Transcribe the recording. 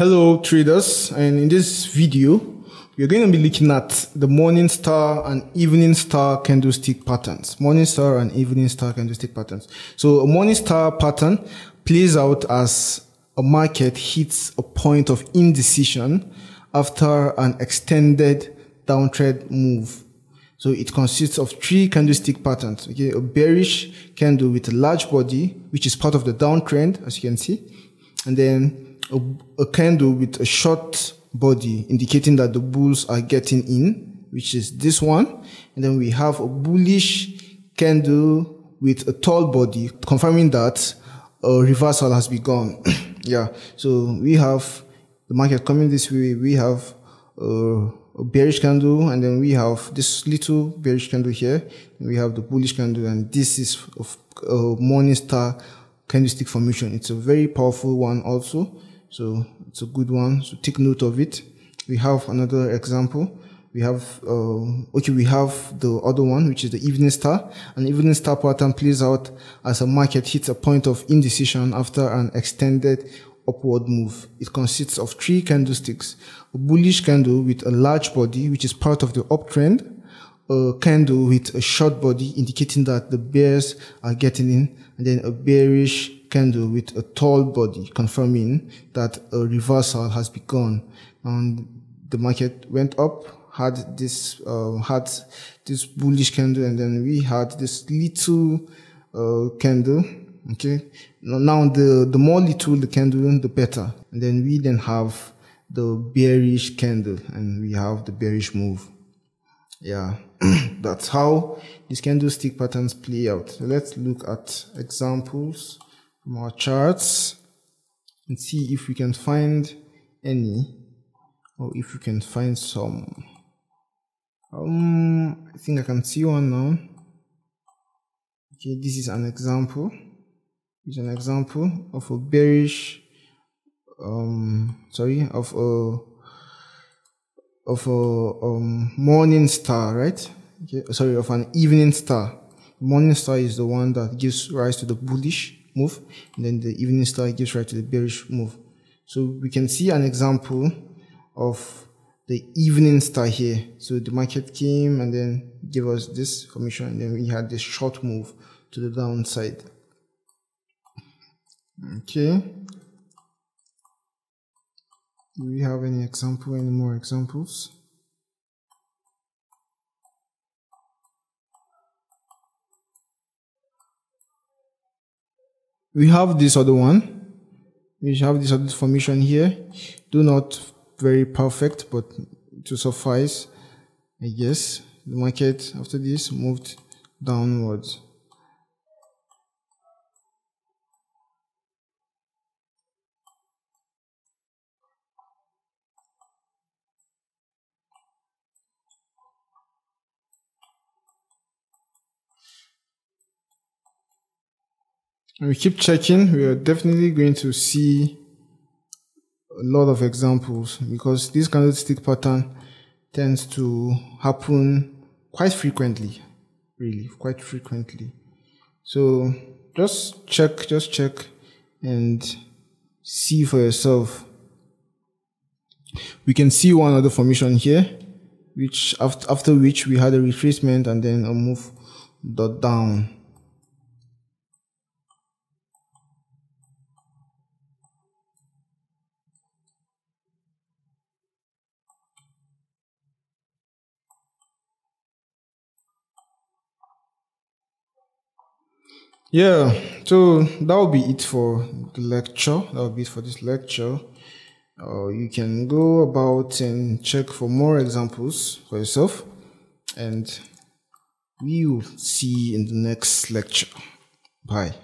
Hello traders, and in this video we're going to be looking at the morning star and evening star candlestick patterns. Morning star and evening star candlestick patterns. So a morning star pattern plays out as a market hits a point of indecision after an extended downtrend move. So it consists of three candlestick patterns. Okay, a bearish candle with a large body, which is part of the downtrend, as you can see, and then a candle with a short body indicating that the bulls are getting in, which is this one, and then we have a bullish candle with a tall body confirming that a reversal has begun. Yeah, so we have the market coming this way, we have a bearish candle, and then we have this little bearish candle here, we have the bullish candle, and this is a morning star candlestick formation. It's a very powerful one also, so it's a good one, so take note of it. We have another example. We have we have the other one, which is the evening star. An evening star pattern plays out as a market hits a point of indecision after an extended upward move. It consists of three candlesticks: a bullish candle with a large body, which is part of the uptrend, a candle with a short body indicating that the bears are getting in, and then a bearish candle with a tall body confirming that a reversal has begun. And the market went up, had this bullish candle, and then we had this little candle. Okay, now the more little the candle, the better. And then we then have the bearish candle, and we have the bearish move. Yeah, that's how these candlestick patterns play out. So let's look at examples from our charts and see if we can find any, or if we can find some. I think I can see one now. Okay, this is an example. It's an example of a bearish, of a morning star, right? Okay, sorry, of an evening star. Morning star is the one that gives rise to the bullish move, and then the evening star gives rise to the bearish move. So we can see an example of the evening star here. So the market came and then gave us this formation, and then we had this short move to the downside. Okay. Do we have any more examples? We have this other one. We have this other formation here. Do not very perfect, but to suffice, I guess. The market after this moved downwards. We keep checking, we are definitely going to see a lot of examples, because this candlestick pattern tends to happen quite frequently, really, quite frequently. So just check and see for yourself. We can see one other formation here, which after which we had a retracement and then a move down. Yeah, so that will be it for the lecture. That will be it for this lecture. You can go about and check for more examples for yourself, and we will see you in the next lecture. Bye.